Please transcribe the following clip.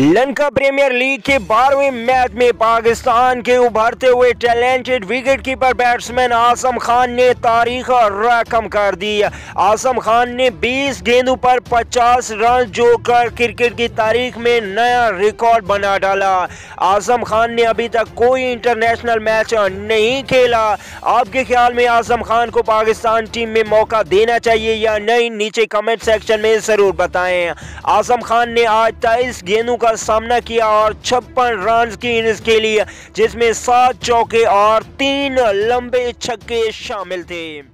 Lanka premiere league के 12वें match में पाकिस्तान के उभरते हुए talented wicketkeeper batsman Azam Khan ने तारीख रकम कर दी। आजम खान ने 20 गेंदों पर 50 रन जोड़कर क्रिकेट की तारीख में नया रिकॉर्ड बना डाला। आजम खान ने अभी तक कोई इंटरनेशनल मैच नहीं खेला। आपके ख्याल में आजम खान को पाकिस्तान टीम में मौका देना चाहिए या नहीं, नीचे कमेंट सेक्शन में जरूर बताएं। आजम खान ने आज 23 गेंदों का सामना किया और 56 रन की इनिंग्स खेली, जिसमें 7 चौके और 3 लंबे छक्के शामिल थे।